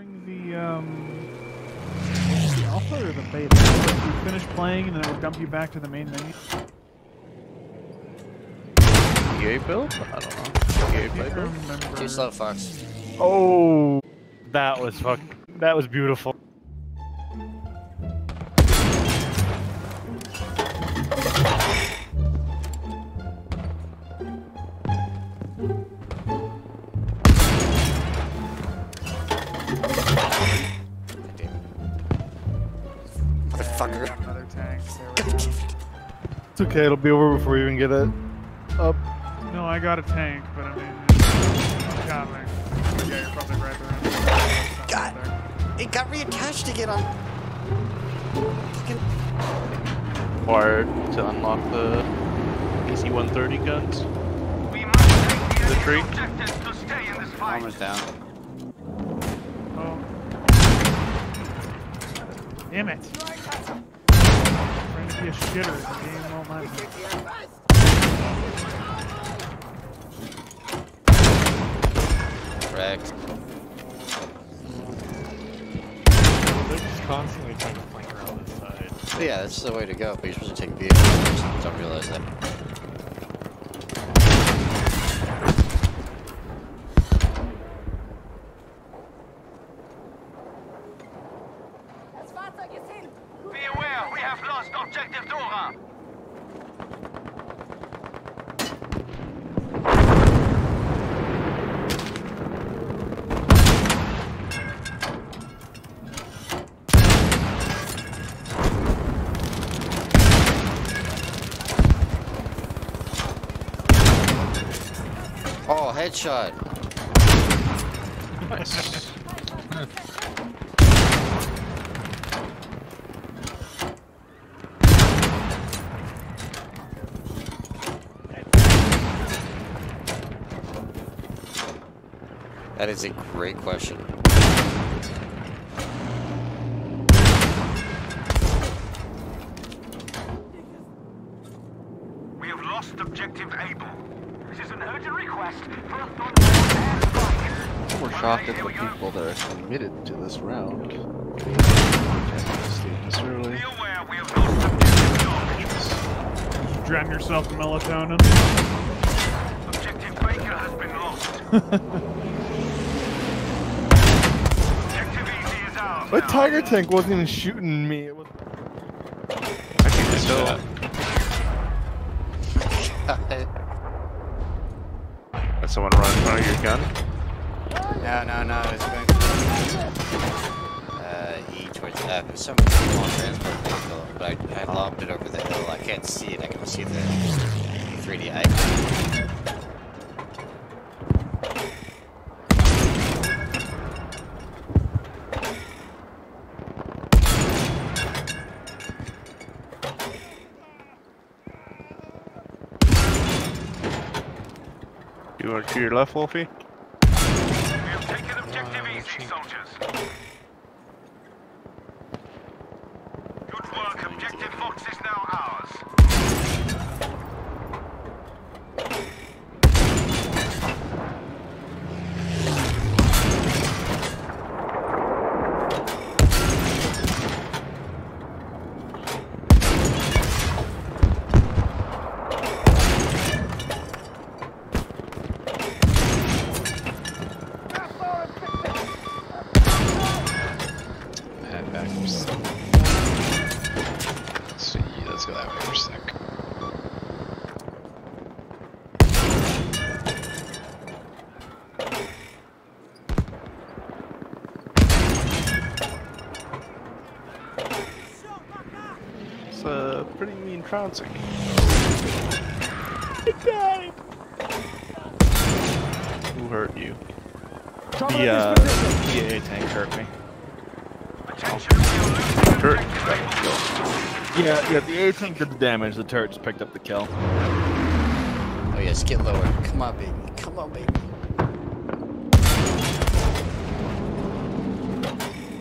during the alpha or the beta? You finish playing and then it will dump you back to the main menu? EA build? I don't know. EA play build? Too slow, Fox. Oh! That was fucking... That was beautiful. It's okay, it'll be over before you even get it up. No, I got a tank, but I mean, yeah, you're probably right there. God, it got reattached again on. Fucking. Required to unlock the AC-130 guns. We must take the tree. To stay in this fight. Armor's down. Oh. Damn it. Be a shitter game all night. Correct. They're just constantly trying to flank around this side. But yeah, that's the way to go, but you're supposed to take view. Don't realize that. Be aware, we have lost objective Dora. Oh, headshot. Nice. That is a great question. We have lost objective Able. This is an urgent request for authority. We're shocked at the people that are committed to this round. Be aware, we have lost objective York. Drown yourself in melatonin. Objective Baker has been lost. That tiger tank wasn't even shooting me. It was. I think it's still. Did someone run in front of your gun? No. It's going. E towards F. There's some small transport vehicle, but I lobbed it over the hill. I can't see it. I can see the 3D icon. You want to your left, Wolfie? We have taken objective easy, soldiers. Good work, objective Fox is now ours. Let's go that way for a sec. It's a pretty mean trouncing. Who hurt you? The PA tank hurt me. Turret. Yeah, the A tank did the damage, the turret just picked up the kill. Oh yes, get lower. Come on, baby. Come on, baby.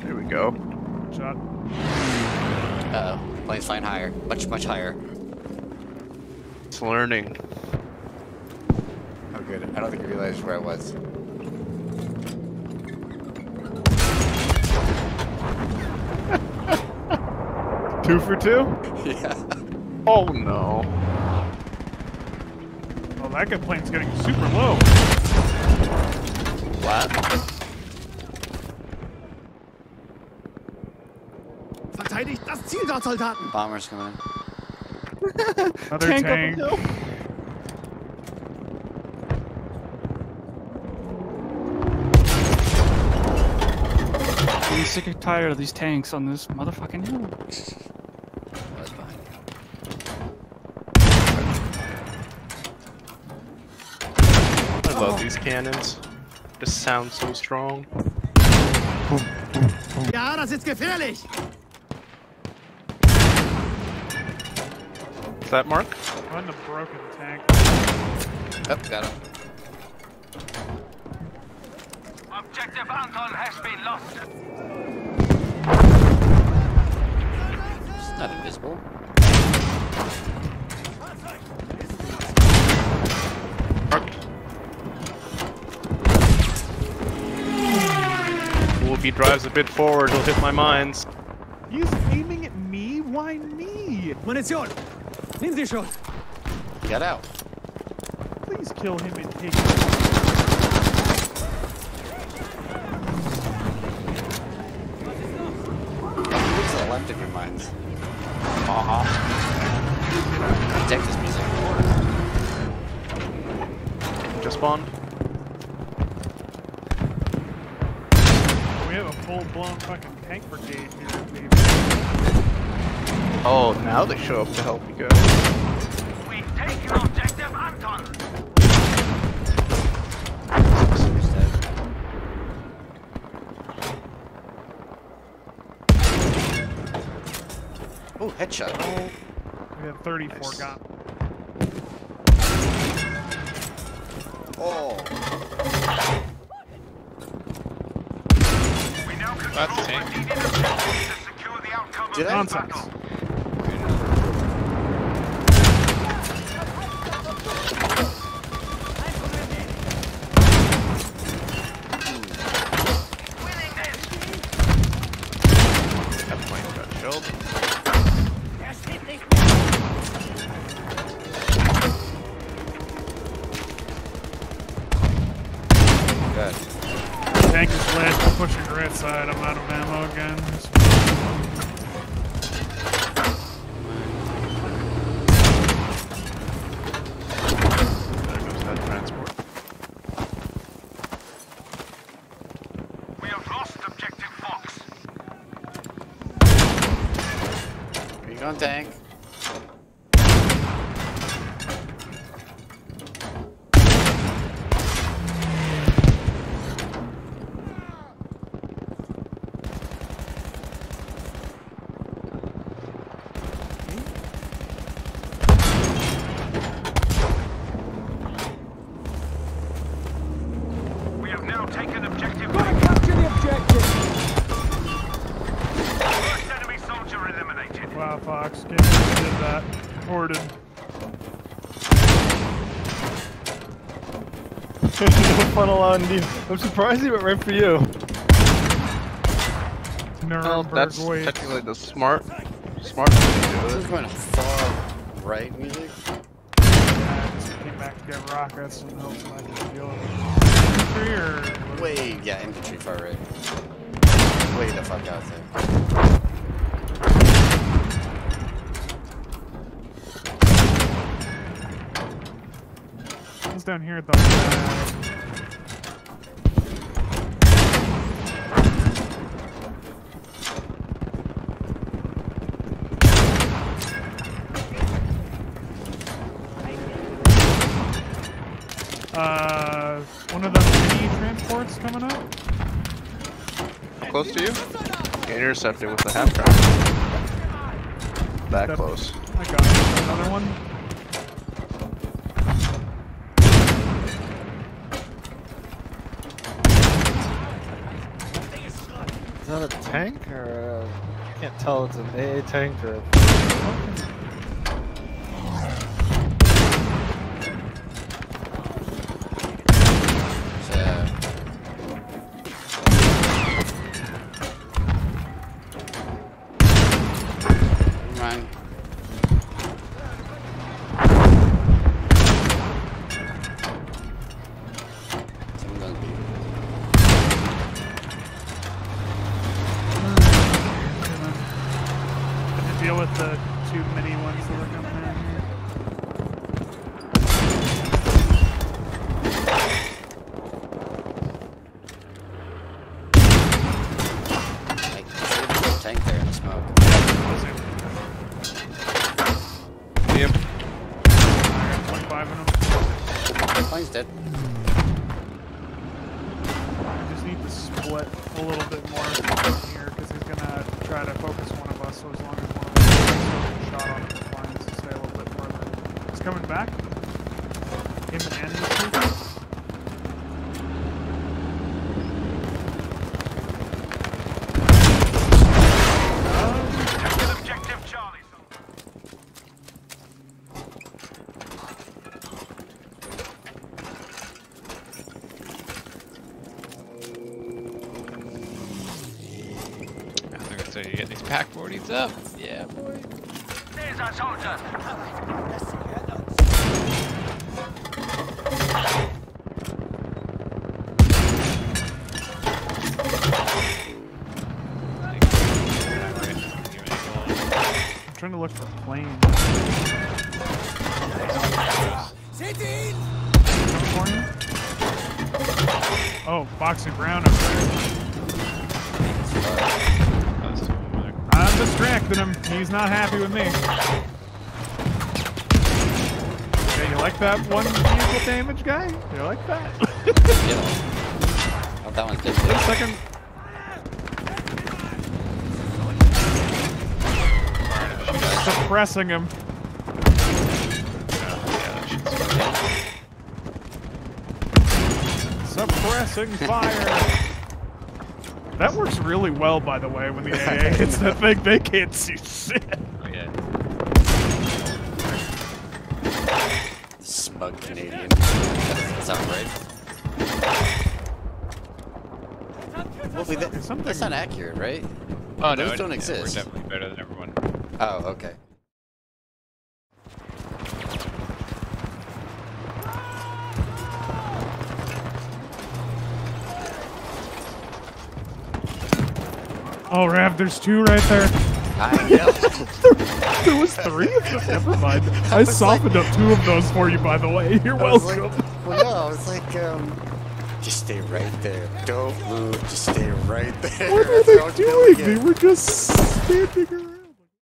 There we go. Shot. Uh-oh. Plane's flying higher. Much, much higher. It's learning. Oh good. I don't think I realized where I was. Two for two? Yeah. Oh no. Oh, that good plane's getting super low. What? Verteidigt das Ziel dort, Soldaten! Bombers coming in. Another tank. Up the hill. I'm sick and tired of these tanks on this motherfucking hill. I love these cannons. This sounds so strong. Ja, das ist gefährlich! Is that Mark? Run the broken tank. Yep, got him. Objective Anton has been lost. It's not invisible. Well, if he drives a bit forward, he'll hit my mines. He's aiming at me? Why me? Munition! Nehmen Sie schon! Get out. Please kill him and take him. Left of your minds. Uh-huh. Detect this music. Just spawned. We have a full-blown fucking tank brigade here, baby. Oh, now they show up to help you go. We take your objective, Anton! Oh, headshot. Oh, we have 34 nice. Got. Oh. We now control the needed objectives to secure the outcome of the battle. That plane got killed. Good. Tank is lit, I'm pushing right side, I'm out of ammo again. There goes that transport. We have lost objective Fox. Here you go, tank. Wow, Fox, can't believe you did that. Hoarded. No funnel on you. I'm surprised he went right for you. Well, that's waits. Technically the smart thing to do. This is going far right music. Yeah, I just came back to get rockets and hopefully I can deal with infantry or... Wait, yeah, infantry far right. Wait the fuck out there. Down here at the one of the mini transports coming up. Close to you? You intercepted with the half track. That close. I got another one. Is that a tank or a... I can't tell it's an AA tank or a... deal with the two mini ones that are coming in. PAK 40's up. Yeah, boy. There's our soldiers. I'm trying to look for planes. Oh, boxing ground up there. I'm distracting him. He's not happy with me. Okay, you like that one vehicle damage guy? You like that? Yeah. Well, that one's good. Wait a second. Suppressing him. Suppressing fire. That works really well, by the way, when the AA hits that thing, they can't see shit. Oh, yeah. Smug Canadian. That sounds right. Well, that's not accurate, right? Oh, those don't exist. We're definitely better than everyone. Oh, okay. Oh, Rav, there's two right there. I know. There was three of them. Never mind. I softened up two of those for you, by the way. You're welcome. Like, well, no, I was like, just stay right there. Don't move. Just stay right there. What were they doing? They were just standing around.